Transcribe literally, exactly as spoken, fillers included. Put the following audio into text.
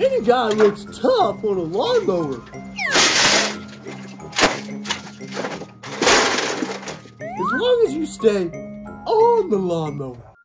Any guy looks tough on a lawnmower. As long as you stay on the lawnmower.